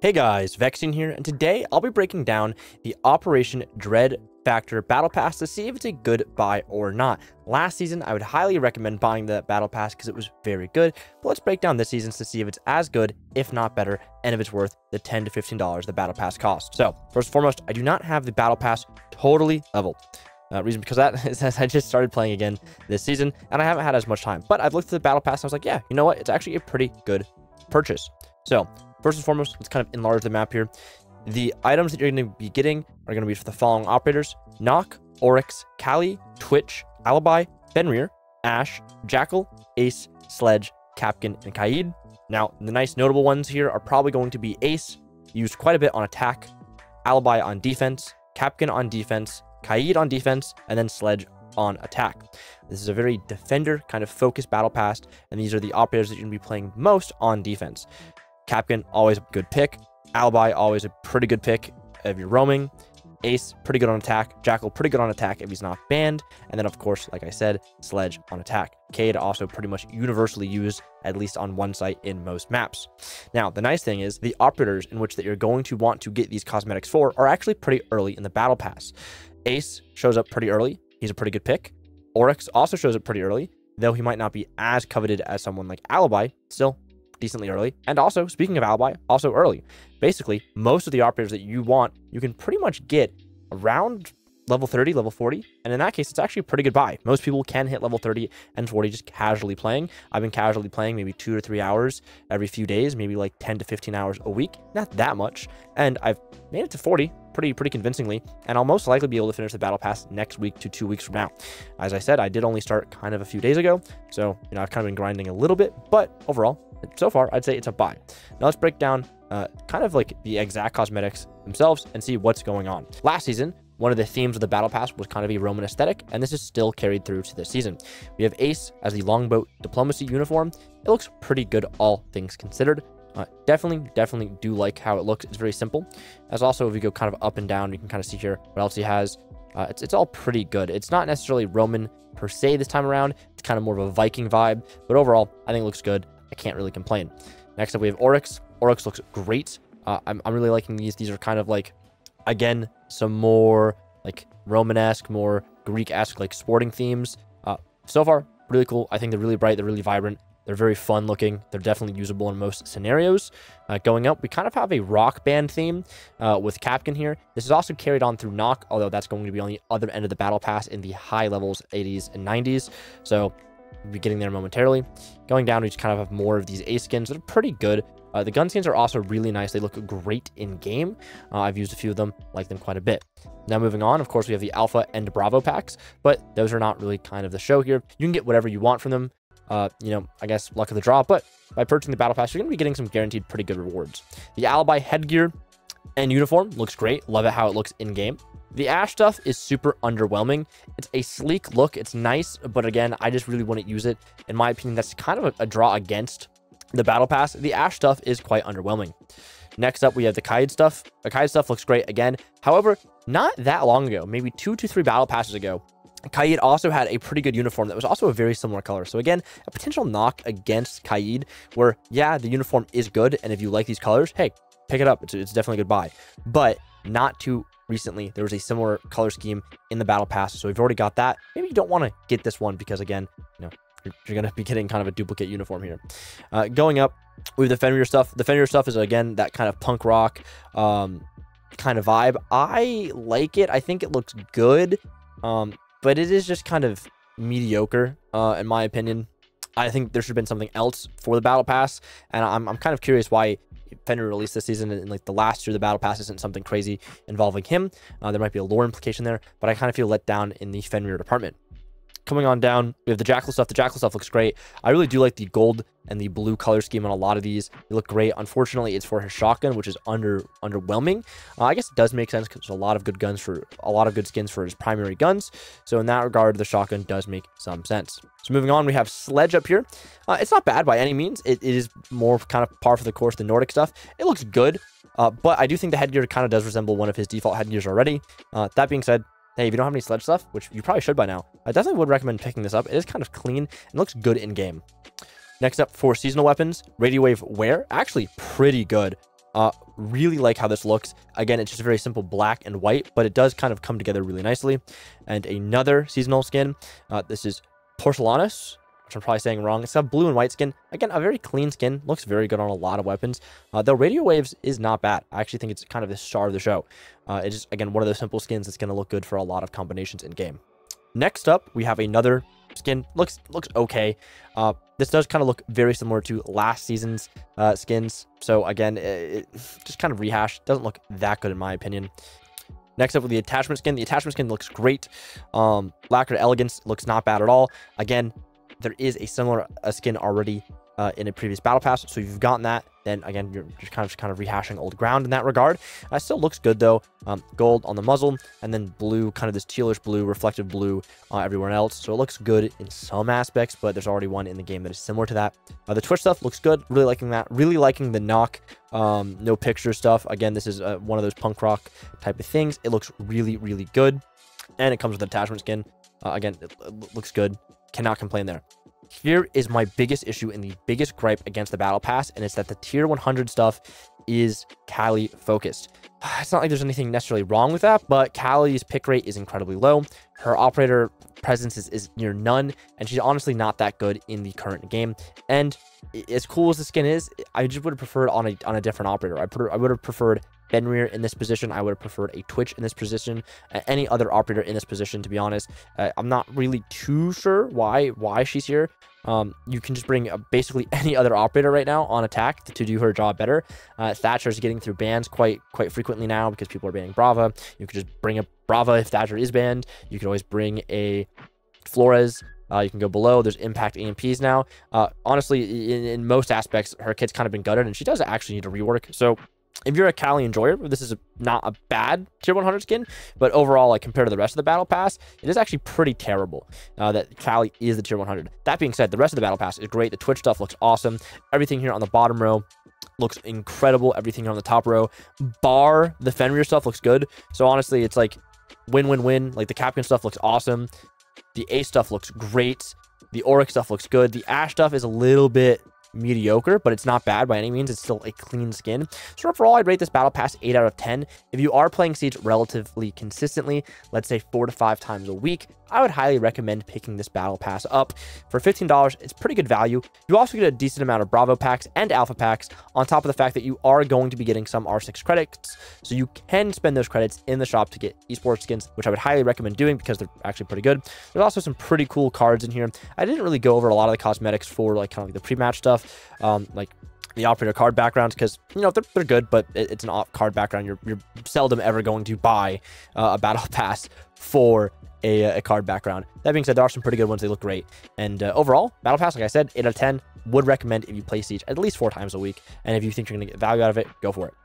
Hey guys, Vexian here, and today I'll be breaking down the Operation Dread Factor Battle Pass to see if it's a good buy or not. Last season, I would highly recommend buying the Battle Pass because it was very good, but let's break down this season's to see if it's as good, if not better, and if it's worth the $10 to $15 the Battle Pass costs. So, first and foremost, I do not have the Battle Pass totally leveled. Reason because that is as I just started playing again this season, and I haven't had as much time. But I've looked at the Battle Pass, and I was like, yeah, you know what? It's actually a pretty good purchase. So, first and foremost, let's kind of enlarge the map here. The items that you're going to be getting are going to be for the following operators: Nokk, Oryx, Kali, Twitch, Alibi, Fenrir, Ash, Jackal, Ace, Sledge, Kapkan, and Kaid. Now, the nice notable ones here are probably going to be Ace, used quite a bit on attack, Alibi on defense, Kapkan on defense, Kaid on defense, and then Sledge on attack. This is a very defender kind of focused battle pass, and these are the operators that you're going to be playing most on defense. Kapkan, always a good pick. Alibi, always a pretty good pick if you're roaming. Ace, pretty good on attack. Jackal, pretty good on attack if he's not banned. And then, of course, like I said, Sledge on attack. Cade also pretty much universally used, at least on one site in most maps. Now, the nice thing is the operators in which that you're going to want to get these cosmetics for are actually pretty early in the battle pass. Ace shows up pretty early. He's a pretty good pick. Oryx also shows up pretty early, though he might not be as coveted as someone like Alibi, still decently early. And also, speaking of Alibi, also early. Basically, most of the operators that you want, you can pretty much get around level 30, level 40. And in that case, it's actually a pretty good buy. Most people can hit level 30 and 40 just casually playing. I've been casually playing maybe 2 to 3 hours every few days, maybe like 10 to 15 hours a week, not that much. And I've made it to 40 pretty convincingly, and I'll most likely be able to finish the battle pass next week to 2 weeks from now. As I said, I did only start kind of a few days ago, so you know, I've kind of been grinding a little bit, but overall, so far, I'd say it's a buy. Now let's break down kind of like the exact cosmetics themselves and see what's going on. Last season, one of the themes of the battle pass was kind of a Roman aesthetic, and this is still carried through to this season. We have Ace as the longboat diplomacy uniform. It looks pretty good, all things considered. Definitely do like how it looks. It's very simple. As also, if you go kind of up and down, you can kind of see here what else he has. It's all pretty good. It's not necessarily Roman per se this time around. It's kind of more of a Viking vibe, but overall, I think it looks good. I can't really complain. Next up, we have Oryx. Oryx looks great. I'm really liking these. These are kind of like, again, some more like Romanesque, more Greek-esque like sporting themes. So far, really cool. I think they're really bright. They're really vibrant. They're very fun looking. They're definitely usable in most scenarios. Going up, we kind of have a rock band theme with Kapkan here. This is also carried on through Nokk, although that's going to be on the other end of the battle pass in the high levels, 80s and 90s. So we'll be getting there momentarily. Going down, we just kind of have more of these Ace skins that are pretty good. The gun skins are also really nice. They look great in game. I've used a few of them, like them quite a bit. Now moving on, of course, we have the Alpha and Bravo packs, but those are not really kind of the show here. You can get whatever you want from them. You know, I guess luck of the draw, but by purchasing the battle pass, you're going to be getting some guaranteed pretty good rewards. The Alibi headgear and uniform looks great. Love it how it looks in game. The Ash stuff is super underwhelming. It's a sleek look. It's nice, but again, I just really wouldn't use it. In my opinion, that's kind of a draw against the battle pass. The Ash stuff is quite underwhelming. Next up, we have the Kaid stuff. The Kaid stuff looks great again. However, not that long ago, maybe 2 to 3 battle passes ago, Kaid also had a pretty good uniform that was also a very similar color. So again, a potential knock against Kaid where, yeah, the uniform is good. And if you like these colors, hey, pick it up. It's definitely a good buy. But not too recently, there was a similar color scheme in the battle pass. So we've already got that. Maybe you don't want to get this one because, again, you know, you're going to be getting kind of a duplicate uniform here. Going up with the Fenrir stuff. The Fenrir stuff is, again, that kind of punk rock kind of vibe. I like it. I think it looks good. But it is just kind of mediocre, in my opinion. I think there should have been something else for the battle pass, and I'm kind of curious why Fenrir released this season and like the last year the battle pass isn't something crazy involving him. There might be a lore implication there, but I kind of feel let down in the Fenrir department. Coming on down, we have the Jackal stuff. The Jackal stuff looks great. I really do like the gold and the blue color scheme on a lot of these. They look great. Unfortunately, it's for his shotgun, which is underwhelming. I guess it does make sense because there's a lot of good guns for a lot of good skins for his primary guns. So in that regard, the shotgun does make some sense. So moving on, we have Sledge up here. It's not bad by any means. It is more kind of par for the course, the Nordic stuff. It looks good, but I do think the headgear kind of does resemble one of his default headgears already. That being said, hey, if you don't have any Sledge stuff, which you probably should by now, I definitely would recommend picking this up. It is kind of clean and looks good in game. Next up for seasonal weapons, Radiowave Wear, actually pretty good. Really like how this looks. Again, it's just very simple black and white, but it does kind of come together really nicely. And another seasonal skin. This is Porcelanus, which I'm probably saying wrong. It's got blue and white skin. Again, a very clean skin. Looks very good on a lot of weapons. Though Radiowaves is not bad. I actually think it's kind of the star of the show. It's just, again, one of those simple skins that's going to look good for a lot of combinations in game. Next up, we have another skin. Looks okay. This does kind of look very similar to last season's skins. So again, it just kind of rehashed. Doesn't look that good in my opinion. Next up with the attachment skin. The attachment skin looks great. Lacquer Elegance looks not bad at all. Again, there is a similar skin already in a previous battle pass, so you've gotten that. Then again, you're just kind of rehashing old ground in that regard. Still looks good though. Gold on the muzzle, and then blue, kind of this tealish blue, reflective blue everywhere else. So it looks good in some aspects, but there's already one in the game that is similar to that. The Twitch stuff looks good. Really liking that. Really liking the Nokk no picture stuff. Again, this is one of those punk rock type of things. It looks really, really good, and it comes with attachment skin. Again, it looks good. Cannot complain there. Here is my biggest issue and the biggest gripe against the battle pass, and it's that the tier 100 stuff is Kali focused. It's not like there's anything necessarily wrong with that, but Kali's pick rate is incredibly low. Her operator presence is near none, and she's honestly not that good in the current game. And as cool as the skin is, I just would have preferred on a different operator. I would have preferred Fenrir in this position. I would have preferred a Twitch in this position, any other operator in this position, to be honest. I'm not really too sure why she's here. You can just bring basically any other operator right now on attack to do her job better. Thatcher is getting through bans quite frequently now because people are banning Brava. You could just bring a Brava if Thatcher is banned. You could always bring a Flores. You can go below. There's impact EMPs now. Honestly, in most aspects, her kit's kind of been gutted, and she does actually need to rework. So if you're a Kali enjoyer, this is not a bad tier 100 skin, but overall, like compared to the rest of the battle pass, it is actually pretty terrible that Kali is the tier 100. That being said, the rest of the battle pass is great. The Twitch stuff looks awesome. Everything here on the bottom row looks incredible. Everything here on the top row, bar the Fenrir stuff, looks good. So honestly, it's like win-win-win. Like the Kapkan stuff looks awesome. The Ace stuff looks great. The Oryx stuff looks good. The Ash stuff is a little bit mediocre, but it's not bad by any means. It's still a clean skin. So overall, I'd rate this battle pass 8 out of 10. If you are playing Siege relatively consistently, let's say 4 to 5 times a week, I would highly recommend picking this battle pass up. For $15, it's pretty good value. You also get a decent amount of Bravo packs and Alpha packs, on top of the fact that you are going to be getting some R6 credits, so you can spend those credits in the shop to get esports skins, which I would highly recommend doing because they're actually pretty good. There's also some pretty cool cards in here. I didn't really go over a lot of the cosmetics for like kind of like the pre-match stuff, like the operator card backgrounds, because you know they're good, but it's an off card background. You're seldom ever going to buy a battle pass for a card background. That being said, there are some pretty good ones. They look great. And overall, battle pass, like I said, 8 out of 10. Would recommend if you play Siege at least 4 times a week, and if you think you're gonna get value out of it, go for it.